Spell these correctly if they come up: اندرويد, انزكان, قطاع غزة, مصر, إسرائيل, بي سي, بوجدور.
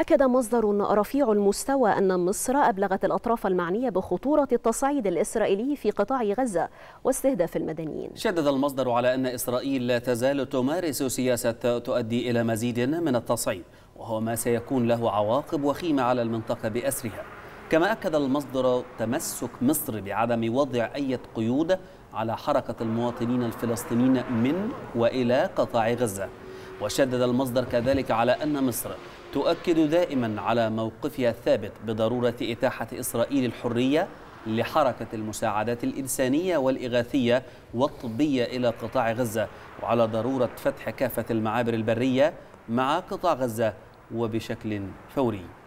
أكد مصدر رفيع المستوى أن مصر أبلغت الأطراف المعنية بخطورة التصعيد الإسرائيلي في قطاع غزة واستهداف المدنيين. شدد المصدر على أن إسرائيل لا تزال تمارس سياسة تؤدي إلى مزيد من التصعيد، وهو ما سيكون له عواقب وخيمة على المنطقة بأسرها. كما أكد المصدر تمسك مصر بعدم وضع أي قيود على حركة المواطنين الفلسطينيين من وإلى قطاع غزة. وشدد المصدر كذلك على أن مصر تؤكد دائما على موقفها الثابت بضرورة إتاحة إسرائيل الحرية لحركة المساعدات الإنسانية والإغاثية والطبية إلى قطاع غزة، وعلى ضرورة فتح كافة المعابر البرية مع قطاع غزة وبشكل فوري.